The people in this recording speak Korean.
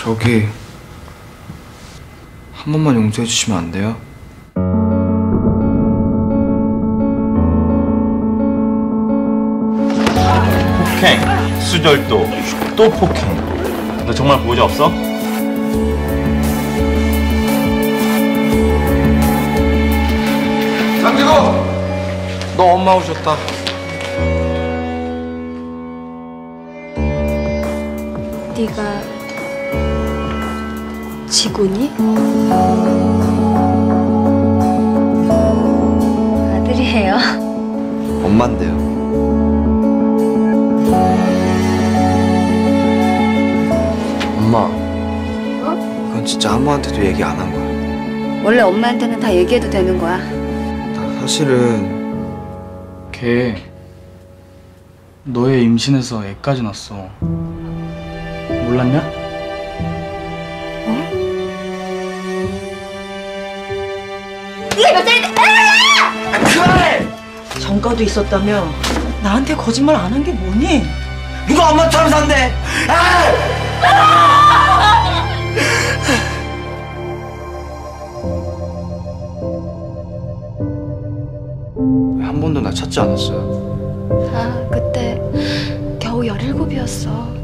저기 한 번만 용서해 주시면 안 돼요? 폭행, 수절도, 또 폭행. 너 정말 보호자 없어? 장진호! 너 엄마 오셨다. 네가 지구니? 아들이에요. 엄만데요. 엄마. 어? 그건 진짜 아무한테도 얘기 안 한 거야. 원래 엄마한테는 다 얘기해도 되는 거야. 나 사실은 걔 너의 임신해서 애까지 났어. 몰랐냐? 어? 네가 몇 살인데? 그만해! 전과도 있었다며 나한테 거짓말 안 한 게 뭐니? 누가 엄마처럼 산대? 왜 한 번도 나 찾지 않았어요? 아, 그때 겨우 17이었어.